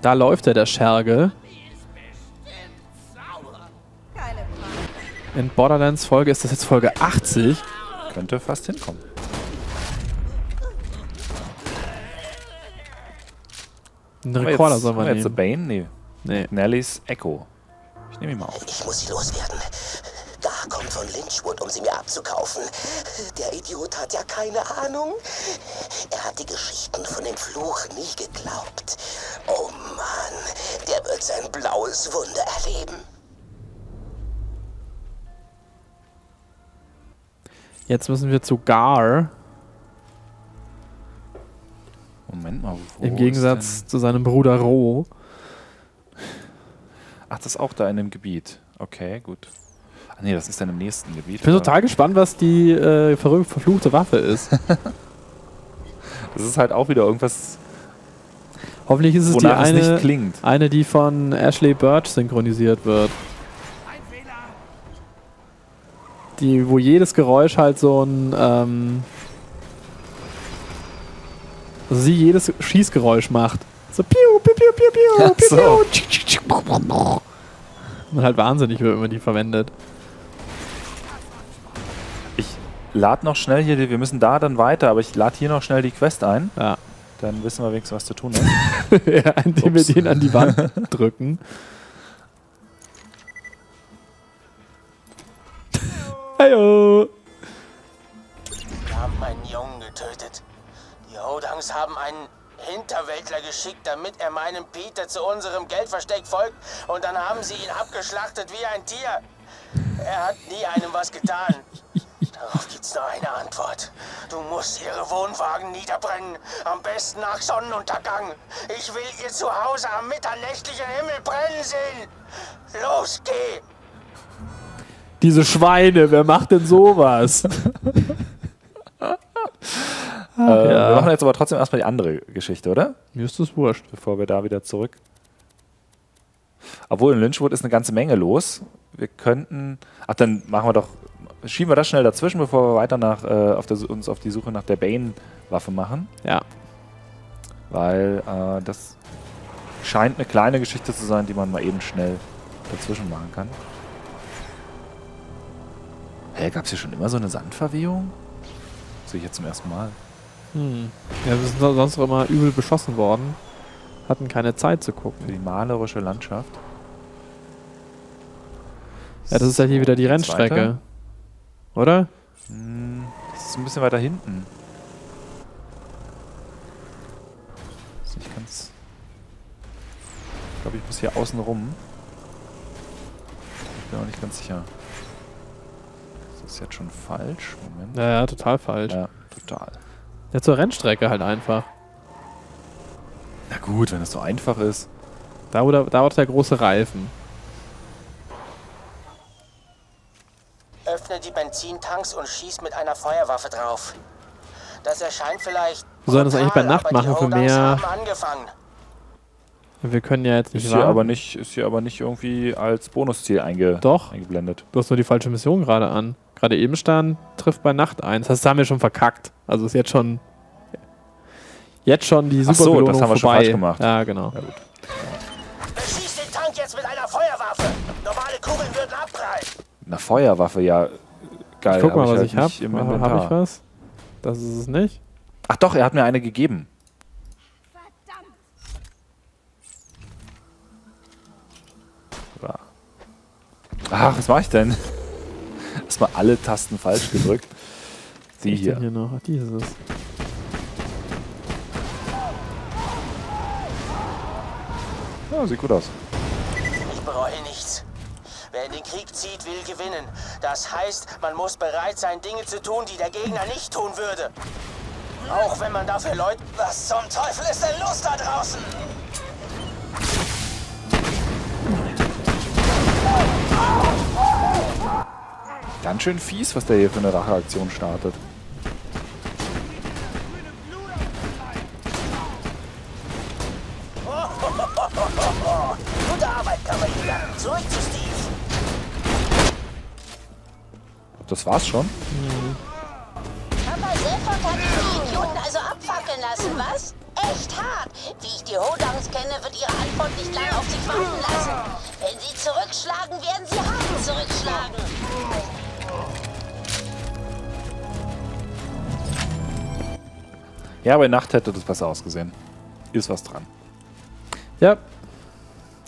Da läuft er, der Scherge. In Borderlands Folge, ist das jetzt Folge 80? Könnte fast hinkommen. Ein Rekorder soll man nehmen. Jetzt Bane? Nee. Nee. Nelly's Echo. Ich nehme ihn mal auf. Ich muss sie loswerden. Da kommt von Lynchwood, um sie mir abzukaufen. Der Idiot hat ja keine Ahnung. Er hat die Geschichten von dem Fluch nie geglaubt. Oh Mann, der wird sein blaues Wunder erleben. Jetzt müssen wir zu Gar. Moment mal, wo im Gegensatz zu seinem Bruder Ro. Ach, das ist auch da in dem Gebiet. Okay, gut. Ach nee, das ist dann im nächsten Gebiet. Ich bin total gespannt, was die verfluchte Waffe ist. Das ist halt auch wieder irgendwas. Hoffentlich ist es die eine, nicht klingt. Eine, die von Ashley Burch synchronisiert wird. Die, wo jedes Geräusch halt so ein, also sie jedes Schießgeräusch macht. So piu, piu, piu, piu, piu, ja, piu, so. Piu. Und halt wahnsinnig, wenn man die verwendet. Ich lade noch schnell hier, wir müssen da dann weiter, aber ich lade hier noch schnell die Quest ein. Ja. Dann wissen wir wenigstens, was zu tun ist. Ja, indem wir den an die Wand drücken. Hallo! Wir haben einen Jungen getötet. Die Hodangs haben einen Hinterwäldler geschickt, damit er meinem Peter zu unserem Geldversteck folgt. Und dann haben sie ihn abgeschlachtet wie ein Tier. Er hat nie einem was getan. Darauf gibt's nur eine Antwort. Du musst ihre Wohnwagen niederbrennen. Am besten nach Sonnenuntergang. Ich will ihr Zuhause am mitternächtlichen Himmel brennen sehen. Los, geh! Diese Schweine, wer macht denn sowas? Wir machen jetzt aber trotzdem erstmal die andere Geschichte, oder? Mir ist das wurscht. Bevor wir da wieder zurück. Obwohl in Lynchwood ist eine ganze Menge los. Wir könnten. Ach, dann machen wir doch. Schieben wir das schnell dazwischen, bevor wir weiter nach, uns auf die Suche nach der Bane-Waffe machen. Ja. Weil das scheint eine kleine Geschichte zu sein, die man mal eben schnell dazwischen machen kann. Hey, gab es hier schon immer so eine Sandverwehung? Das sehe ich jetzt zum ersten Mal. Hm. Ja, wir sind sonst auch immer übel beschossen worden. Hatten keine Zeit zu gucken. Für die malerische Landschaft. Ja, das ist ja hier wieder die Rennstrecke. Weiter? Oder? Hm, das ist ein bisschen weiter hinten. Das ist nicht ganz. Ich glaube, ich muss hier außen rum. Ich bin auch nicht ganz sicher. Das ist jetzt schon falsch. Moment. Ja, total falsch. Ja, total. Ja, zur Rennstrecke halt einfach. Na gut, wenn das so einfach ist. Da wo da der große Reifen. Öffne die Benzintanks und schieß mit einer Feuerwaffe drauf. Das erscheint vielleicht. Wir sollen das eigentlich bei Nacht machen für mehr. Wir können ja jetzt nicht ist hier aber nicht irgendwie als Bonusziel eingeblendet. Du hast nur die falsche Mission gerade an. Gerade eben stand, trifft bei Nacht ein. Das heißt, das haben wir schon verkackt. Also ist jetzt schon. Jetzt schon die Superbelohnung vorbei. Ach so, das haben wir schon falsch gemacht. Ja, genau. Ja, gut. Beschieß den Tank jetzt mit einer Feuerwaffe. Normale Kugeln würden abprallen. Eine Feuerwaffe, ja. Geil. Ich guck mal, was ich habe. Habe ich was? Das ist es nicht. Ach doch, er hat mir eine gegeben. Ach, was mache ich denn? Erstmal alle Tasten falsch gedrückt. Die hier. Denn hier noch? Ach, die ist es. Ja, sieht gut aus. Ich bereue nichts. Wer in den Krieg zieht, will gewinnen. Das heißt, man muss bereit sein, Dinge zu tun, die der Gegner nicht tun würde. Auch wenn man dafür Leute... Was zum Teufel ist denn los da draußen? Ganz schön fies, was der hier für eine Racheaktion startet. Gute Arbeit, Kavalier. Zurück zu Steve. Das war's schon. Mhm. Aber Seppert hat die Idioten also abfackeln lassen, was? echt hart. Wie ich die Hodangs kenne, wird ihre Antwort nicht lange auf sich warten lassen. Wenn sie zurückschlagen, werden sie hart zurückschlagen. Ja, bei Nacht hätte das besser ausgesehen. Ist was dran. Ja.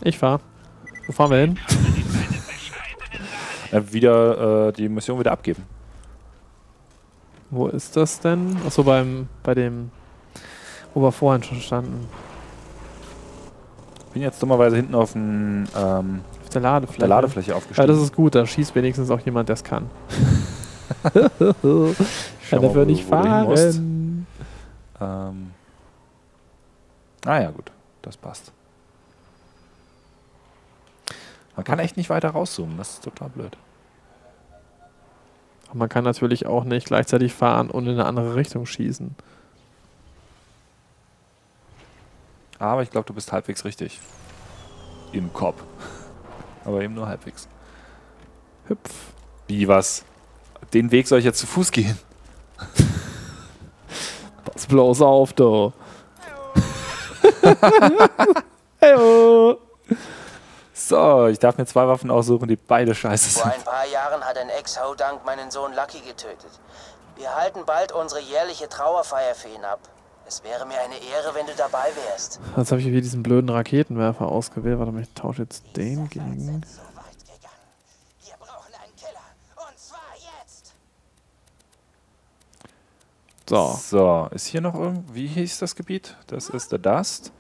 Ich fahr. Wo fahren wir hin? Wieder die Mission wieder abgeben. Wo ist das denn? Achso, bei dem, wo wir vorhin schon standen. Ich bin jetzt dummerweise hinten auf dem, auf der Ladefläche aufgestiegen. Ja, das ist gut, da schießt wenigstens auch jemand, der es kann. Kann dafür nicht fahren. Ah ja, gut, das passt. Man kann echt nicht weiter rauszoomen, das ist total blöd. Man kann natürlich auch nicht gleichzeitig fahren und in eine andere Richtung schießen. Aber ich glaube, du bist halbwegs richtig. Im Kopf. Aber eben nur halbwegs. Hüpf. Wie, was? Den Weg soll ich jetzt zu Fuß gehen? Pass bloß auf, du. Heyo. So, ich darf mir zwei Waffen aussuchen, die beide scheiße sind. Vor ein paar Jahren hat ein Ex-Hodang meinen Sohn Lucky getötet. Wir halten bald unsere jährliche Trauerfeier für ihn ab. Es wäre mir eine Ehre, wenn du dabei wärst. Jetzt habe ich wieder diesen blöden Raketenwerfer ausgewählt. Warte mal, ich tausche jetzt den gegen... So. So, ist hier noch irgendwo... Wie hieß das Gebiet? Das ist der Dust.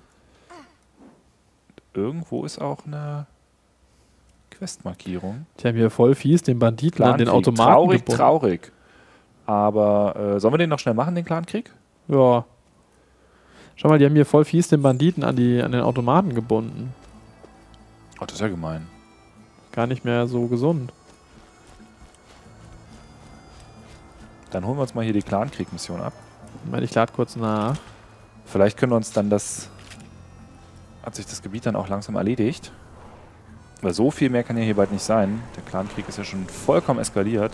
Irgendwo ist auch eine... Questmarkierung. Die haben hier voll fies den Banditen an den Automaten gebunden. Traurig. Aber sollen wir den noch schnell machen, den Clankrieg? Ja. Schau mal, die haben hier voll fies den Banditen an den Automaten gebunden. Oh, das ist ja gemein. Gar nicht mehr so gesund. Dann holen wir uns mal hier die Clankrieg-Mission ab. Ich lade kurz nach. Vielleicht können wir uns dann das... Hat sich das Gebiet dann auch langsam erledigt. Weil so viel mehr kann ja hier bald nicht sein. Der Clankrieg ist ja schon vollkommen eskaliert.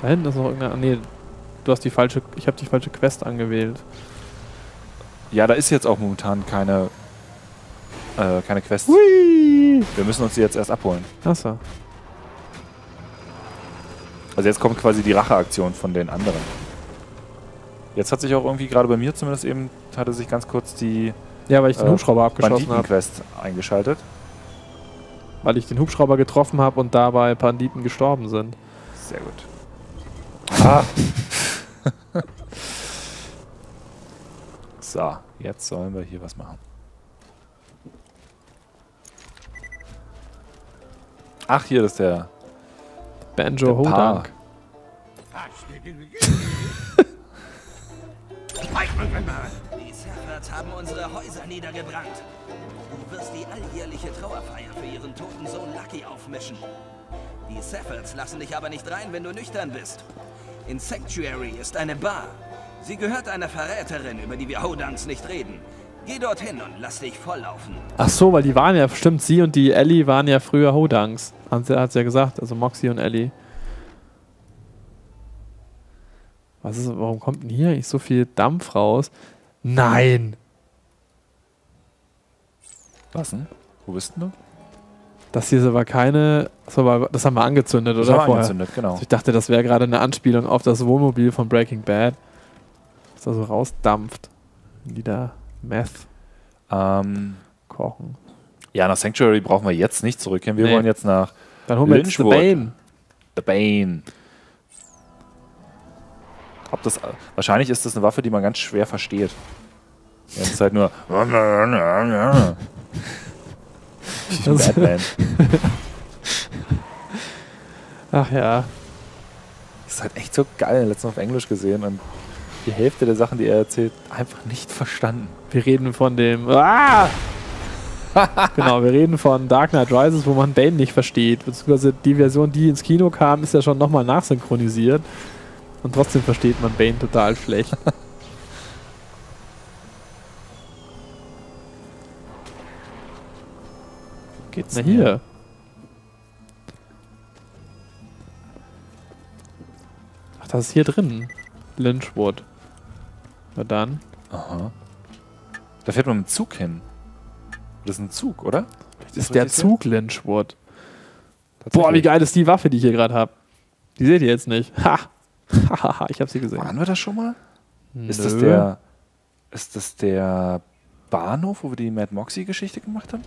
Da hinten ist noch irgendeine... Nee, du hast die falsche... Ich habe die falsche Quest angewählt. Ja, da ist jetzt auch momentan keine Quest. Hui! Wir müssen uns die jetzt erst abholen. Achso. Also jetzt kommt quasi die Racheaktion von den anderen. Jetzt hat sich auch irgendwie, gerade bei mir zumindest eben, hatte sich ganz kurz die... Ja, weil ich den Hubschrauber abgeschossen habe. Banditen-Quest eingeschaltet. Weil ich den Hubschrauber getroffen habe und dabei Banditen gestorben sind. Sehr gut. Ah. So, jetzt sollen wir hier was machen. Ach, hier ist der Banjo Hodank. Haben unsere Häuser niedergebrannt. Du wirst die alljährliche Trauerfeier für ihren toten Sohn Lucky aufmischen. Die Seffords lassen dich aber nicht rein, wenn du nüchtern bist. In Sanctuary ist eine Bar. Sie gehört einer Verräterin, über die wir Hodangs nicht reden. Geh dorthin und lass dich volllaufen. Ach so, weil die waren ja, stimmt, sie und die Ellie waren ja früher Hodangs. Hat sie ja gesagt, also Moxie und Ellie. Was ist, warum kommt denn hier nicht so viel Dampf raus? Nein! Was denn? Wo bist denn du? Das hier ist aber keine... Das haben wir angezündet, oder? Das haben wir angezündet, genau. Also ich dachte, das wäre gerade eine Anspielung auf das Wohnmobil von Breaking Bad. Was da so rausdampft. Die da Meth kochen. Ja, nach Sanctuary brauchen wir jetzt nicht zurückgehen. Wir wollen jetzt nach Lynchwood. Dann holen wir jetzt The Bane. Ob das, wahrscheinlich ist das eine Waffe, die man ganz schwer versteht. Es ist halt nur... Batman. Ach ja. Das ist halt echt so geil. Letztens auf Englisch gesehen und die Hälfte der Sachen, die er erzählt, einfach nicht verstanden. Wir reden von dem... Ah! Genau, wir reden von Dark Knight Rises, wo man Bane nicht versteht. Beziehungsweise die Version, die ins Kino kam, ist ja schon nochmal nachsynchronisiert. Und trotzdem versteht man Bane total schlecht. Geht's na hier? Ach, das ist hier drin. Lynchwood. Na dann. Aha. Da fährt man mit dem Zug hin. Das ist ein Zug, oder? Das ist der Zug Lynchwood. Boah, wie geil ist die Waffe, die ich hier gerade habe. Die seht ihr jetzt nicht. Ha! Ich habe sie gesehen. Waren wir das schon mal? Nö. Ist das der Bahnhof, wo wir die Mad Moxie-Geschichte gemacht haben?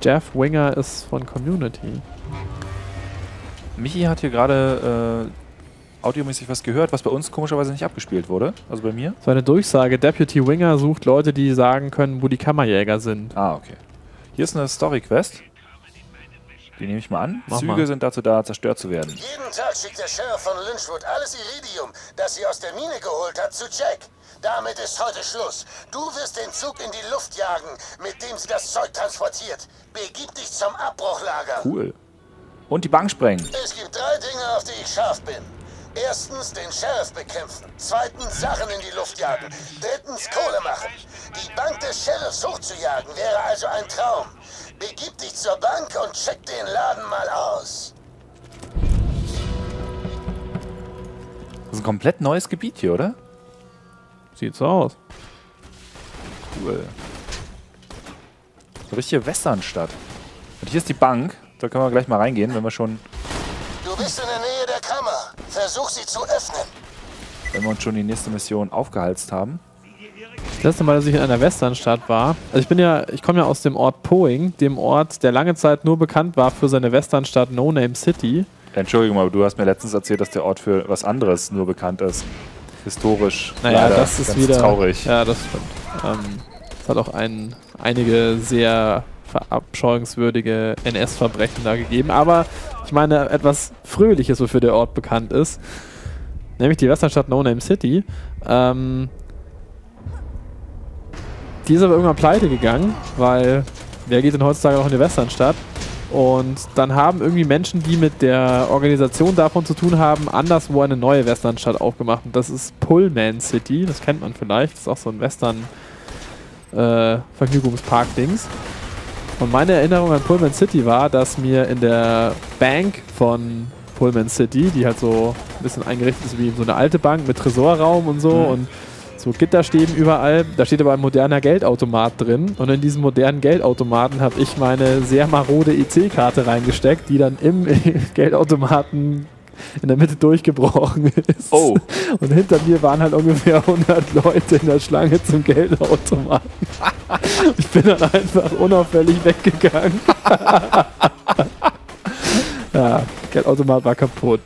Jeff Winger ist von Community. Michi hat hier gerade audiomäßig was gehört, was bei uns komischerweise nicht abgespielt wurde. Also bei mir. So eine Durchsage. Deputy Winger sucht Leute, die sagen können, wo die Kammerjäger sind. Ah, okay. Hier ist eine Story-Quest. Die nehme ich mal an. Züge sind dazu da, zerstört zu werden. Jeden Tag schickt der Sheriff von Lynchwood alles Iridium, das sie aus der Mine geholt hat, zu Jack. Damit ist heute Schluss. Du wirst den Zug in die Luft jagen, mit dem sie das Zeug transportiert. Begib dich zum Abbruchlager. Cool. Und die Bank sprengen. Es gibt 3 Dinge, auf die ich scharf bin. Erstens den Sheriff bekämpfen, zweitens Sachen in die Luft jagen, drittens Kohle machen. Die Bank des Sheriffs hochzujagen wäre also ein Traum. Begib dich zur Bank und check den Laden mal aus. Das ist ein komplett neues Gebiet hier, oder? Sieht so aus. Cool. So richtige Westernstadt. Und hier ist die Bank. Da können wir gleich mal reingehen, wenn wir schon... Du bist in der Nähe der Kammer. Versuch sie zu öffnen. Wenn wir uns schon die nächste Mission aufgehalst haben. Das letzte Mal, dass ich in einer Westernstadt war. Also ich komme ja aus dem Ort Poing, dem Ort, der lange Zeit nur bekannt war für seine Westernstadt No Name City. Entschuldigung, aber du hast mir letztens erzählt, dass der Ort für was anderes nur bekannt ist. Historisch. Naja, das ist wieder traurig. Ja, das stimmt. Es hat auch einige sehr verabscheuungswürdige NS-Verbrechen da gegeben, aber ich meine etwas Fröhliches, wofür der Ort bekannt ist, nämlich die Westernstadt No Name City. Die ist aber irgendwann pleite gegangen, weil wer geht denn heutzutage noch in die Westernstadt? Und dann haben irgendwie Menschen, die mit der Organisation davon zu tun haben, anderswo eine neue Westernstadt aufgemacht. Und das ist Pullman City, das kennt man vielleicht, das ist auch so ein Western-Vergnügungspark-Dings. Und meine Erinnerung an Pullman City war, dass mir in der Bank von Pullman City, die halt so ein bisschen eingerichtet ist wie so eine alte Bank mit Tresorraum und so und so Gitterstäben überall, da steht aber ein moderner Geldautomat drin und in diesen modernen Geldautomaten habe ich meine sehr marode EC-Karte reingesteckt, die dann im Geldautomaten in der Mitte durchgebrochen ist. Oh. Und hinter mir waren halt ungefähr 100 Leute in der Schlange zum Geldautomaten. Ich bin dann einfach unauffällig weggegangen. Ja, Geldautomat war kaputt.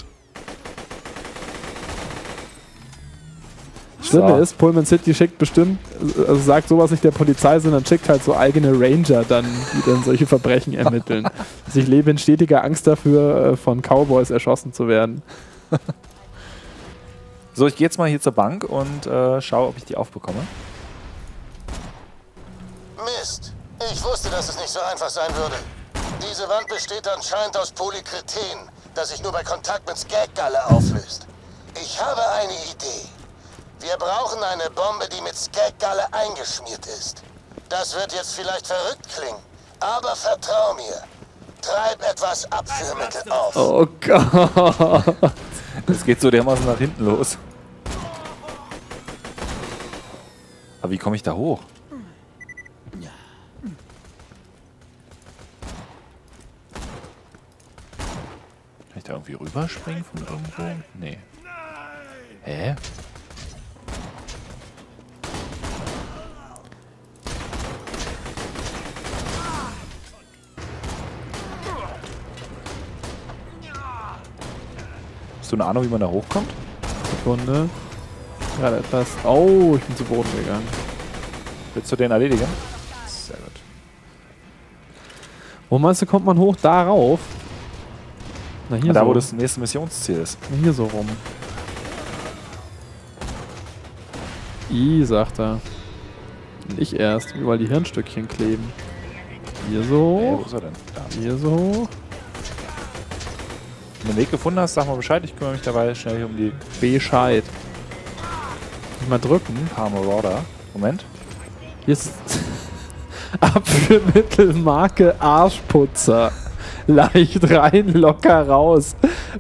Das Schlimme ist, Pullman City schickt bestimmt, also sagt sowas nicht der Polizei, sondern schickt halt so eigene Ranger dann, die dann solche Verbrechen ermitteln. Also ich lebe in stetiger Angst dafür, von Cowboys erschossen zu werden. So, ich gehe jetzt mal hier zur Bank und schaue, ob ich die aufbekomme. Mist! Ich wusste, dass es nicht so einfach sein würde. Diese Wand besteht anscheinend aus Polykreten, das sich nur bei Kontakt mit Skaggalle auflöst. Ich habe eine Idee. Wir brauchen eine Bombe, die mit Skaggalle eingeschmiert ist. Das wird jetzt vielleicht verrückt klingen, aber vertrau mir. Treib etwas Abführmittel auf. Oh Gott. Es geht so dermaßen nach hinten los. Aber wie komme ich da hoch? Kann ich da irgendwie rüberspringen von irgendwo? Nee. Hä? Hast du eine Ahnung, wie man da hochkommt? Sekunde. Gerade etwas. Oh, ich bin zu Boden gegangen. Willst du den erledigen? Sehr gut. Wo meinst du, kommt man hoch darauf? Na, hier da, so, wo das nächste Missionsziel ist. Hier so rum. I, sagt er. Und ich erst, überall die Hirnstückchen kleben. Hier so. Hey, wo ist er denn? Da. Hier so. Wenn du einen Weg gefunden hast, sag mal Bescheid. Ich kümmere mich dabei schnell um die... Bescheid. Mal drücken. Hammer Roder. Moment. Jetzt Apfelmittelmarke Arschputzer. Leicht rein, locker raus.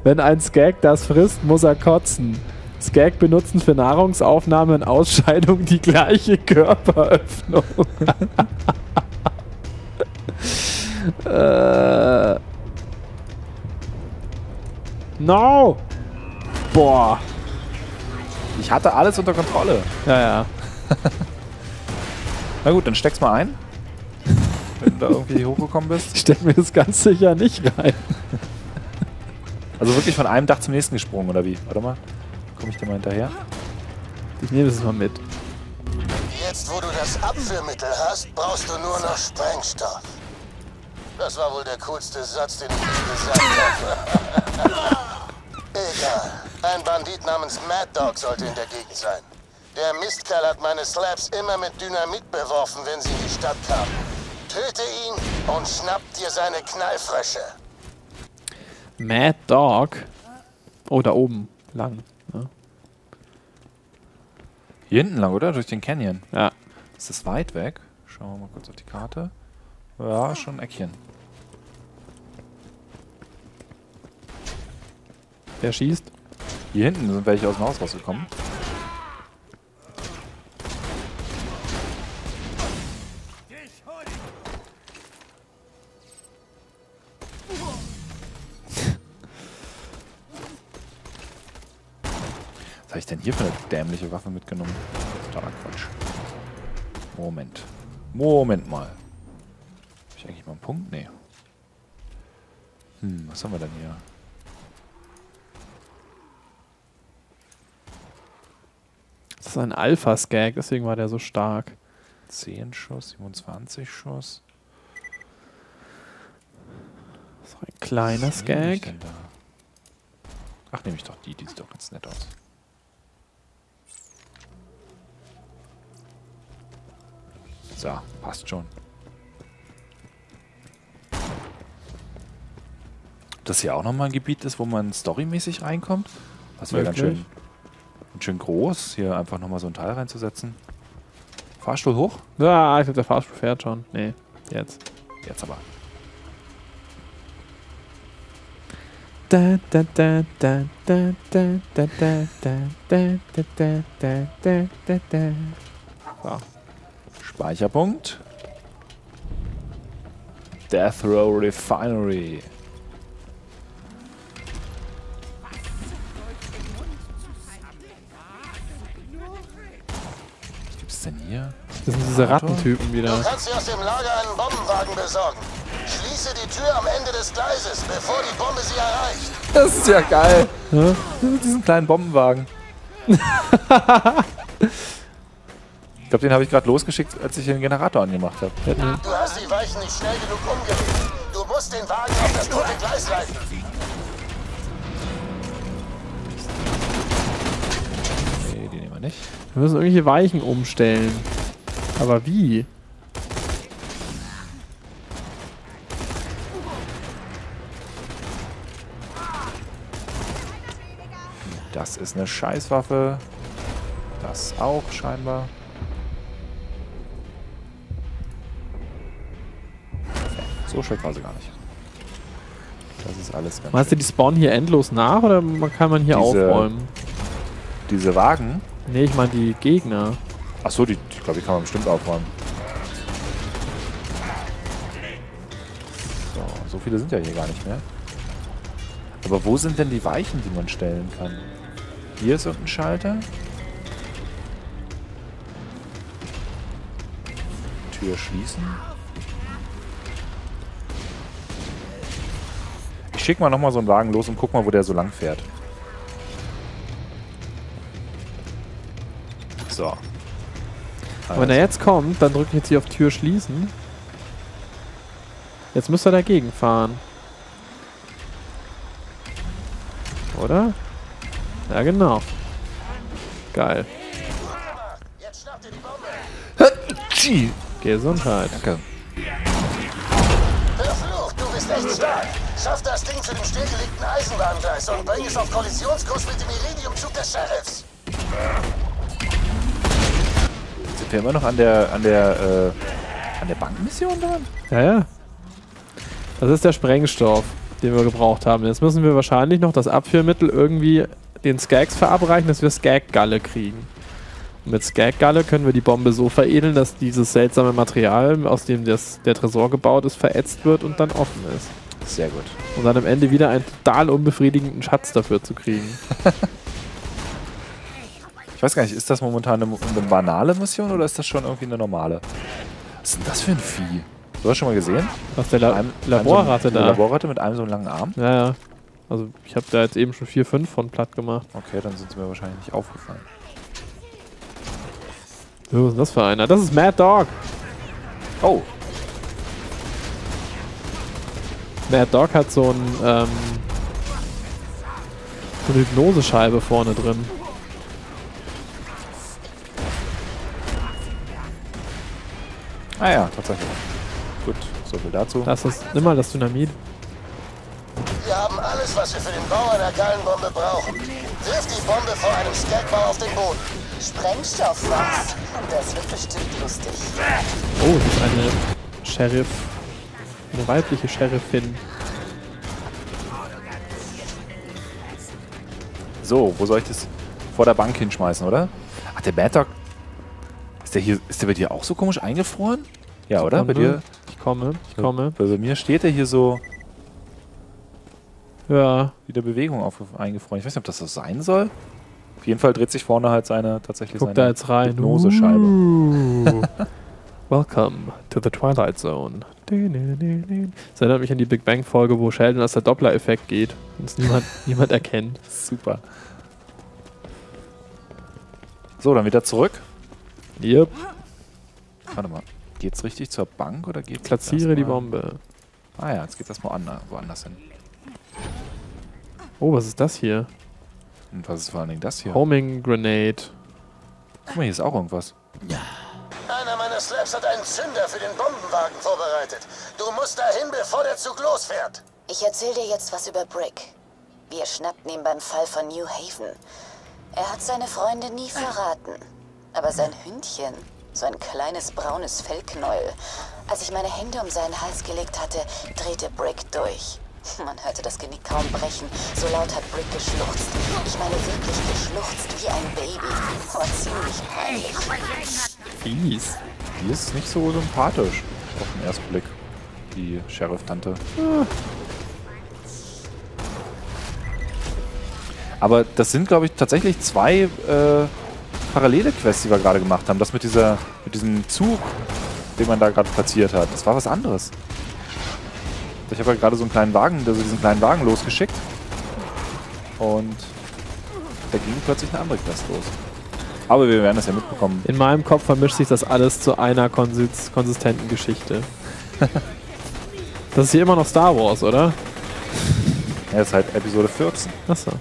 Wenn ein Skag das frisst, muss er kotzen. Skag benutzen für Nahrungsaufnahme und Ausscheidung die gleiche Körperöffnung. No! Boah. Ich hatte alles unter Kontrolle. Ja, ja. Na gut, dann steck's mal ein. Wenn du da irgendwie hochgekommen bist. Ich steck mir das ganz sicher nicht rein. Also wirklich von einem Dach zum nächsten gesprungen, oder wie? Warte mal. Komme ich dir mal hinterher? Ich nehme das mal mit. Jetzt, wo du das Abführmittel hast, brauchst du nur noch Sprengstoff. Das war wohl der coolste Satz, den ich gesagt habe. Egal. Ein Bandit namens Mad Dog sollte in der Gegend sein. Der Mistkerl hat meine Slabs immer mit Dynamit beworfen, wenn sie in die Stadt kamen. Töte ihn und schnapp dir seine Knallfrösche. Mad Dog? Oh, da oben lang. Ja. Hier hinten lang, oder? Durch den Canyon. Ja. Ist das weit weg? Schauen wir mal kurz auf die Karte. Ja, schon ein Eckchen. Wer schießt? Hier hinten sind welche aus dem Haus rausgekommen. Was habe ich denn hier für eine dämliche Waffe mitgenommen? Totaler Quatsch. Moment. Moment mal. Habe ich eigentlich mal einen Punkt? Nee. Hm, was haben wir denn hier? Das ist ein Alpha-Skag, deswegen war der so stark. 10 Schuss, 27 Schuss. Das ist ein kleiner Skag. Ach, nehme ich doch die sieht doch ganz nett aus. So, passt schon. Ob das hier auch nochmal ein Gebiet ist, wo man storymäßig reinkommt? Das wäre ganz schön. Und schön groß, hier einfach nochmal so ein Teil reinzusetzen. Fahrstuhl hoch? Ja, ich glaube, der Fahrstuhl fährt schon. Nee, jetzt. Jetzt aber. Da, da, da, da, da, da, da, da, da, da, da, da, da. So. Speicherpunkt. Death Row Refinery. Denn hier? Das sind diese Rattentypen wieder. Du kannst dir aus dem Lager einen Bombenwagen besorgen. Schließe die Tür am Ende des Gleises, bevor die Bombe sie erreicht. Das ist ja geil. Ja? Diesen kleinen Bombenwagen. Ich glaube, den habe ich gerade losgeschickt, als ich den Generator angemacht habe. Du hast die Weichen nicht schnell genug umgelegt. Du musst den Wagen auf das tote Gleis leiten. Nee, die nehmen wir nicht. Wir müssen irgendwelche Weichen umstellen. Aber wie? Das ist eine Scheißwaffe. Das auch scheinbar. So schlecht war sie gar nicht. Das ist alles ganz. Meinst du, die spawnen hier endlos nach oder kann man hier aufräumen? Diese Wagen? Nee, ich meine die Gegner. Achso, die glaube ich kann man bestimmt aufräumen. So, so viele sind ja hier gar nicht mehr. Aber wo sind denn die Weichen, die man stellen kann? Hier ist irgendein Schalter. Tür schließen. Ich schicke mal nochmal so einen Wagen los und guck mal, wo der so lang fährt. So. Also. Wenn er jetzt kommt, dann drücke ich jetzt hier auf Tür schließen. Jetzt müsste er dagegen fahren. Oder? Ja, genau. Geil. Jetzt schnappt ihr die Bombe. Gesundheit. Danke. Verflucht, du bist echt stark. Schaff das Ding zu dem stillgelegten Eisenbahngleis und bring es auf Kollisionskurs mit dem Iridiumzug des Sheriffs. Sind wir immer noch an der Bankmission dran? Ja, ja. Das ist der Sprengstoff, den wir gebraucht haben. Jetzt müssen wir wahrscheinlich noch das Abführmittel irgendwie den Skags verabreichen, dass wir Skag-Galle kriegen. Und mit Skag-Galle können wir die Bombe so veredeln, dass dieses seltsame Material, aus dem der Tresor gebaut ist, verätzt wird und dann offen ist. Sehr gut. Und dann am Ende wieder einen total unbefriedigenden Schatz dafür zu kriegen. Ich weiß gar nicht, ist das momentan eine banale Mission oder ist das schon irgendwie eine normale? Was ist denn das für ein Vieh? Du hast schon mal gesehen? Was, der Laborratte da? Laborratte mit einem so einen langen Arm? Ja, ja. Also ich habe da jetzt eben schon 4, 5 von platt gemacht. Okay, dann sind sie mir wahrscheinlich nicht aufgefallen. So, was ist das für einer? Das ist Mad Dog! Oh! Mad Dog hat so ein, so eine Hypnosescheibe vorne drin. Ah ja, tatsächlich. Gut, so viel dazu. Das ist, nimm mal das Dynamit. Wir haben alles, was wir für den Bau einer Gallenbombe brauchen. Wirf die Bombe vor einem Skagbau auf den Boden. Sprengstoff, was? Das wird bestimmt lustig. Oh, das ist eine Sheriff. Eine weibliche Sheriffin. So, wo soll ich das? Vor der Bank hinschmeißen, oder? Ach, der Mad Dog. Ist der bei dir auch so komisch eingefroren? Ja, ich, oder? Bei dir? Ich komme. Bei mir steht er hier so. Ja. Wieder Bewegung eingefroren. Ich weiß nicht, ob das so sein soll. Auf jeden Fall dreht sich vorne halt seine Hypnosescheibe. Welcome to the Twilight Zone. Das erinnert mich an die Big Bang Folge, wo Sheldon als der Doppler-Effekt geht und es niemand erkennt. Super. So, dann wieder zurück. Yep. Warte mal. Geht's richtig zur Bank oder geht's? Platziere die Bombe. Ah ja, jetzt geht das mal woanders hin. Oh, was ist das hier? Und was ist vor allen Dingen das hier? Homing Grenade. Guck mal, hier ist auch irgendwas. Einer meiner Slabs hat einen Zünder für den Bombenwagen vorbereitet. Du musst dahin, bevor der Zug losfährt. Ich erzähl dir jetzt was über Brick. Wir schnappten ihn beim Fall von New Haven. Er hat seine Freunde nie verraten. Aber sein Hündchen, so ein kleines braunes Fellknäuel. Als ich meine Hände um seinen Hals gelegt hatte, drehte Brick durch. Man hörte das Genick kaum brechen, so laut hat Brick geschluchzt. Ich meine wirklich geschluchzt wie ein Baby. War ziemlich peinlich. Fies. Die ist nicht so sympathisch auf den ersten Blick, die Sheriff-Tante. Ah. Aber das sind, glaube ich, tatsächlich zwei parallele Quests, die wir gerade gemacht haben. Das mit diesem Zug, den man da gerade platziert hat. Das war was anderes. Ich habe ja gerade so einen kleinen Wagen, also diesen kleinen Wagen losgeschickt. Und da ging plötzlich eine andere Quest los. Aber wir werden das ja mitbekommen. In meinem Kopf vermischt sich das alles zu einer konsistenten Geschichte. Das ist hier immer noch Star Wars, oder? Ja, das ist halt Episode 14. Achso.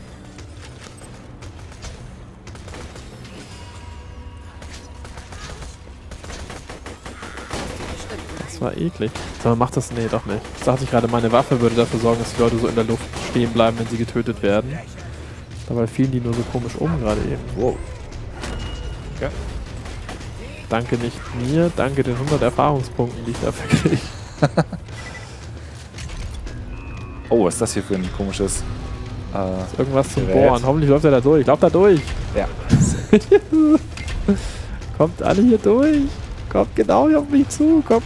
War eklig. Sondern macht das. Nee, doch nicht. Jetzt dachte ich gerade, meine Waffe würde dafür sorgen, dass die Leute so in der Luft stehen bleiben, wenn sie getötet werden. Dabei fielen die nur so komisch gerade eben. Wow. Okay. Danke nicht mir, danke den 100 Erfahrungspunkten, die ich dafür kriege. Oh, was ist das hier für ein komisches. Ist irgendwas zum Bohren. Hoffentlich läuft er da durch. Lauft da durch! Ja. Kommt alle hier durch! Kommt genau hier auf mich zu. Komm.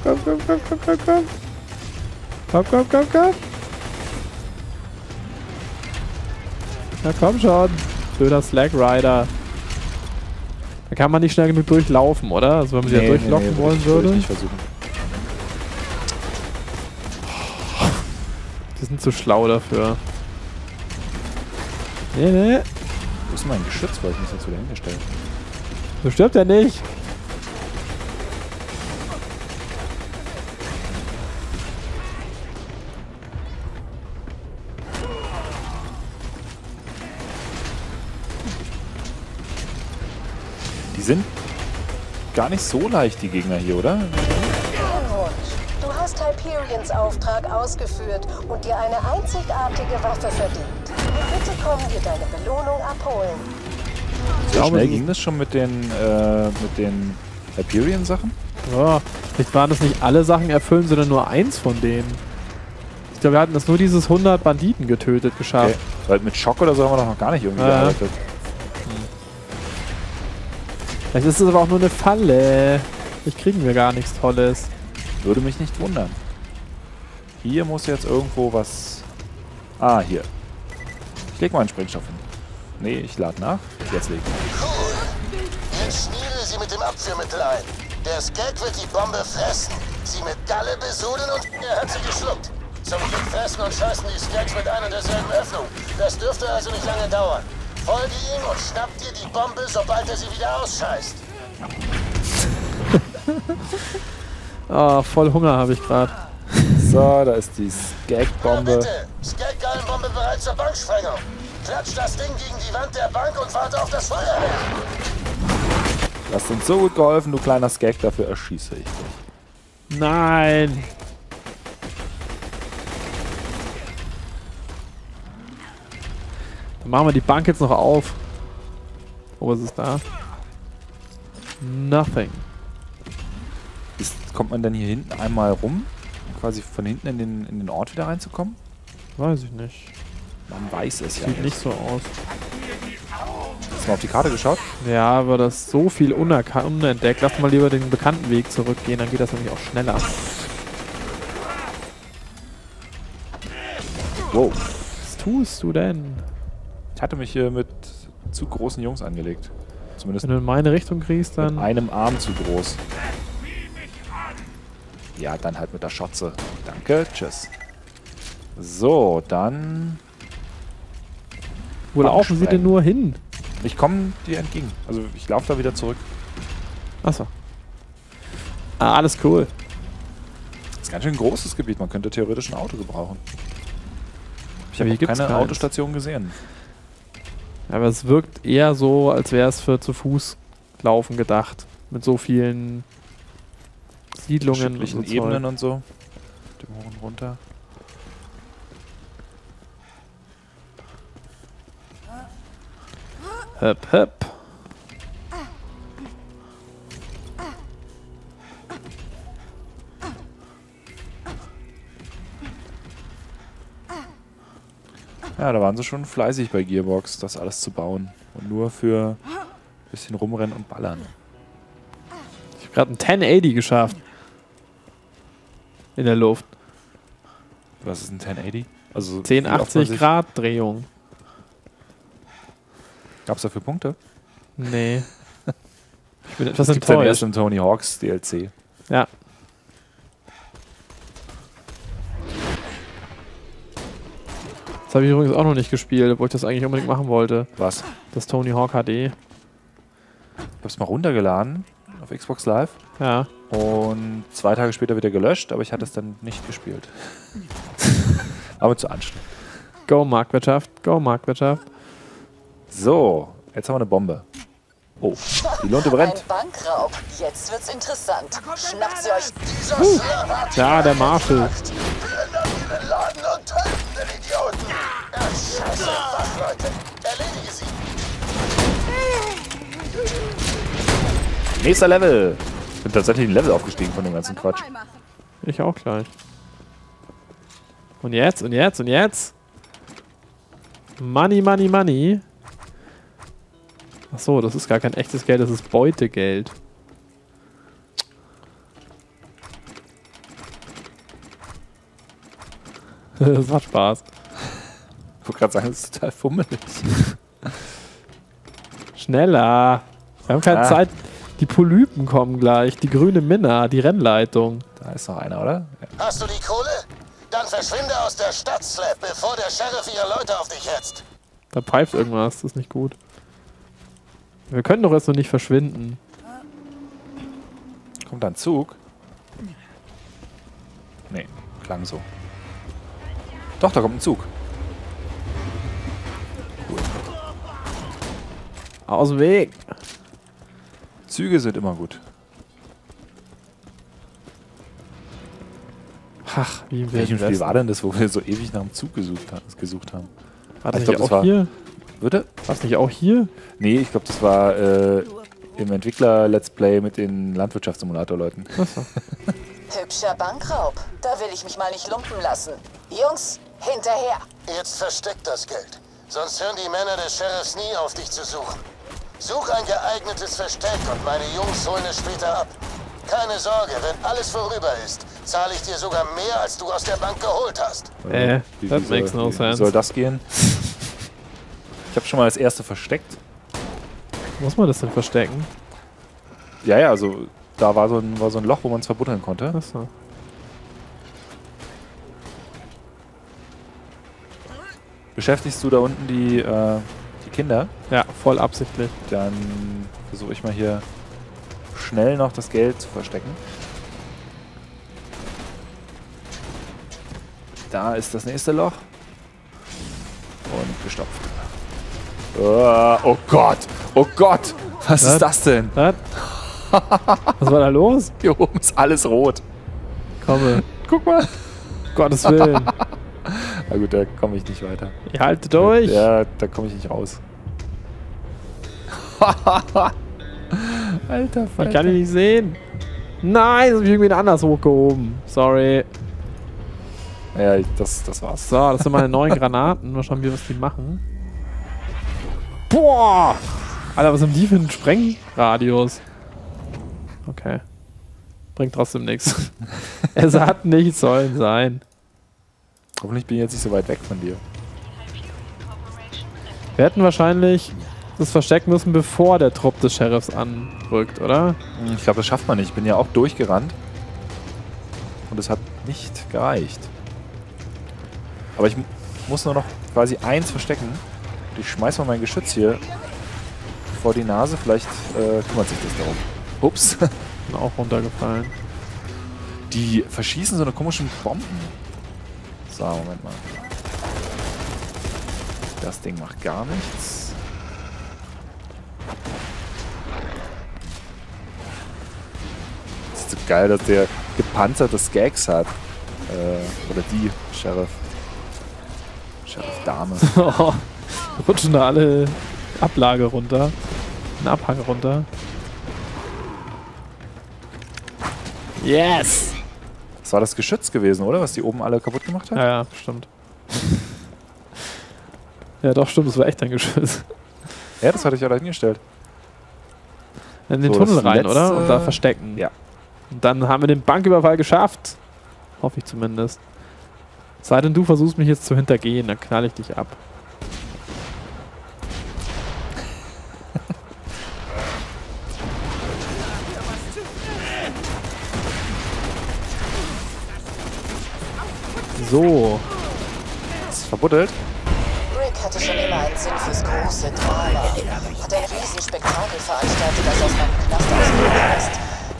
Na komm schon. Schöner Slack Rider. Da kann man nicht schnell genug durchlaufen, oder? Also wenn man sie durchlocken wollen würde. Ich versuchen. Die sind zu schlau dafür. Nee. Wo ist mein Geschütz? Weil ich mich jetzt wieder hingestellt habe. So stirbt er nicht. Sind gar nicht so leicht, die Gegner hier, oder? Glückwunsch! Du hast Hyperions Auftrag ausgeführt und dir eine einzigartige Waffe verdient. Bitte komm dir deine Belohnung abholen. So schnell ging das schon mit den Hyperion-Sachen? Ja, vielleicht waren das nicht alle Sachen erfüllen, sondern nur eins von denen. Ich glaube, wir hatten das nur dieses 100 Banditen getötet geschafft. Okay. So halt mit Schock oder so haben wir noch gar nicht irgendwie gearbeitet. Vielleicht ist es aber auch nur eine Falle. Vielleicht kriegen wir gar nichts Tolles. Würde mich nicht wundern. Hier muss jetzt irgendwo was... Ah, hier. Ich leg mal einen Sprengstoff hin. Nee, ich lade nach. Jetzt legen. Cool. Jetzt schmiede sie mit dem Abführmittel ein. Der Skate wird die Bombe fressen. Sie mit Galle besudeln und er hat sie geschluckt. Zum Glück fressen und scheißen die Skates mit einer derselben Öffnung. Das dürfte also nicht lange dauern. Folge ihm und schnapp dir die Bombe, sobald er sie wieder ausscheißt. Oh, voll Hunger habe ich gerade. So, da ist die Skag-Bombe. Skag-Gallenbombe bereit zur Banksprengung. Klatsch das Ding gegen die Wand der Bank und warte auf das Feuer. Du hast uns so gut geholfen, du kleiner Skag, dafür erschieße ich dich. Nein! Dann machen wir die Bank jetzt noch auf. Oh, was ist da? Nothing. Kommt man dann hier hinten einmal rum? Quasi von hinten in den Ort wieder reinzukommen? Weiß ich nicht. Man weiß es ja nicht. Sieht nicht so aus. Hast du mal auf die Karte geschaut? Ja, aber das ist so viel unentdeckt. Lass mal lieber den bekannten Weg zurückgehen, dann geht das nämlich auch schneller. Wow. Was tust du denn? Ich hatte mich hier mit zu großen Jungs angelegt. Zumindest wenn du in meine Richtung kriegst, dann... Mit einem Arm zu groß. Ja, dann halt mit der Schotze. Danke, tschüss. So, dann... Wo laufen Sie denn nur hin? Ich komme dir entgegen. Also ich laufe da wieder zurück. Achso. Ah, alles cool. Das ist ganz schön ein großes Gebiet. Man könnte theoretisch ein Auto gebrauchen. Ich habe hier keine Autostation gesehen. Aber es wirkt eher so, als wäre es für zu Fuß laufen gedacht. Mit so vielen... Siedlungen und so Ebenen Zeug. Und so. Mit dem Hoch und runter. Höp, höp. Ja, da waren sie schon fleißig bei Gearbox, das alles zu bauen. Und nur für ein bisschen rumrennen und ballern. Ich habe gerade einen 1080 geschafft. In der Luft. Was ist ein 1080? Also 1080 Grad Drehung. Gab's dafür Punkte? Nee. Ich bin etwas enttäuscht. Das gibt's erst im Tony Hawks DLC. Ja. Das habe ich übrigens auch noch nicht gespielt, obwohl ich das eigentlich unbedingt machen wollte. Was? Das Tony Hawk HD. Ich hab's mal runtergeladen auf Xbox Live. Ja. Und 2 Tage später wieder gelöscht, aber ich hatte es dann nicht gespielt. Aber zu anstrengend. Go Marktwirtschaft, go Marktwirtschaft. So, jetzt haben wir eine Bombe. Oh, die Lunte brennt. Ein Bankraub, jetzt wird's interessant. Schnappt sie euch. Ja, der Marshall. Nächster Level. Ich bin tatsächlich ein Level aufgestiegen von dem ganzen Quatsch. Ich auch gleich. Und jetzt, und jetzt, und jetzt? Money, money, money. Achso, das ist gar kein echtes Geld, das ist Beutegeld. Das macht Spaß. Ich wollte gerade sagen, das ist total fummelig. Schneller. Wir haben keine Zeit. Die Polypen kommen gleich, die grüne Minna, die Rennleitung. Da ist noch einer, oder? Ja. Hast du die Kohle? Dann verschwinde aus der Stadt, Slap, bevor der Sheriff ihre Leute auf dich hetzt. Da pfeift irgendwas, das ist nicht gut. Wir können doch erst noch nicht verschwinden. Kommt da ein Zug? Nee, klang so. Doch, da kommt ein Zug. Cool. Aus dem Weg! Züge sind immer gut. Ach, wie im welchem Spiel war denn das, wo wir so ewig nach dem Zug gesucht haben? War das nicht auch hier? Bitte? War das nicht auch hier? Nee, ich glaube, das war im Entwickler-Let's Play mit den Landwirtschaftssimulator-Leuten. Hübscher Bankraub. Da will ich mich mal nicht lumpen lassen. Jungs, hinterher! Jetzt versteck das Geld. Sonst hören die Männer des Sheriffs nie auf, dich zu suchen. Such ein geeignetes Versteck und meine Jungs holen es später ab. Keine Sorge, wenn alles vorüber ist, zahle ich dir sogar mehr, als du aus der Bank geholt hast. That makes no sense. Soll das gehen? Ich habe schon mal das erste versteckt. Muss man das denn verstecken? Ja, ja, also da war so ein Loch, wo man es verbuddeln konnte. Achso. Beschäftigst du da unten die Kinder? Ja, voll absichtlich. Dann versuche ich mal hier schnell noch das Geld zu verstecken. Da ist das nächste Loch. Und gestopft. Oh Gott! Oh Gott! Was ist das denn? Was? Was war da los? Hier oben ist alles rot. Komme. Guck mal. Um Gottes Willen. Na gut, da komme ich nicht weiter. Ihr haltet durch. Ja, da komme ich nicht raus. Alter Falter. Ich kann ihn nicht sehen. Nein, das habe ich irgendwie anders hochgehoben. Sorry. Ja, das war's. So, das sind meine neuen Granaten. Mal schauen, was die machen. Boah! Alter, was haben die für einen Sprengradius? Okay. Bringt trotzdem nichts. Es hat nichts sollen sein. Hoffentlich bin ich jetzt nicht so weit weg von dir. Wir hätten wahrscheinlich das verstecken müssen, bevor der Trupp des Sheriffs anrückt, oder? Ich glaube, das schafft man nicht. Ich bin ja auch durchgerannt. Und es hat nicht gereicht. Aber ich muss nur noch quasi eins verstecken. Ich schmeiß mal mein Geschütz hier vor die Nase. Vielleicht kümmert sich das darum. Ups. Bin auch runtergefallen. Die verschießen so eine komischen Bomben. So, Moment mal. Das Ding macht gar nichts. Das ist so geil, dass der gepanzerte Skags hat. Oder die Sheriff. Sheriff Dame. Rutschen da alle Ablage runter. Einen Abhang runter. Yes! Das war das Geschütz gewesen, oder? Was die oben alle kaputt gemacht hat? Ja, stimmt. Ja, doch, stimmt. Das war echt ein Geschütz. Ja, das hatte ich ja da hingestellt. In den Tunnel rein, oder? Und da verstecken. Ja. Und dann haben wir den Banküberfall geschafft. Hoffe ich zumindest. Sei denn, du versuchst mich jetzt zu hintergehen, dann knall ich dich ab. So. Ist verbuddelt. Rick hatte schon immer einen Sinn fürs große Drama. Hat ein Riesenspektakel veranstaltet, das aus meinem Knast ausgegangen ist.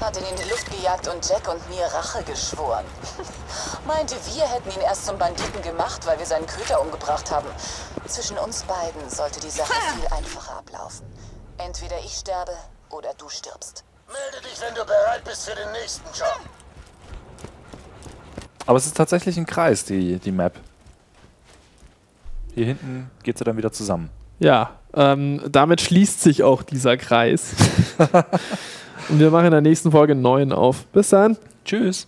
Hat ihn in die Luft gejagt und Jack und mir Rache geschworen. Meinte, wir hätten ihn erst zum Banditen gemacht, weil wir seinen Köter umgebracht haben. Zwischen uns beiden sollte die Sache viel einfacher ablaufen. Entweder ich sterbe oder du stirbst. Melde dich, wenn du bereit bist für den nächsten Job. Aber es ist tatsächlich ein Kreis, die Map. Hier hinten geht sie dann wieder zusammen. Ja, damit schließt sich auch dieser Kreis. Und wir machen in der nächsten Folge einen neuen auf. Bis dann. Tschüss.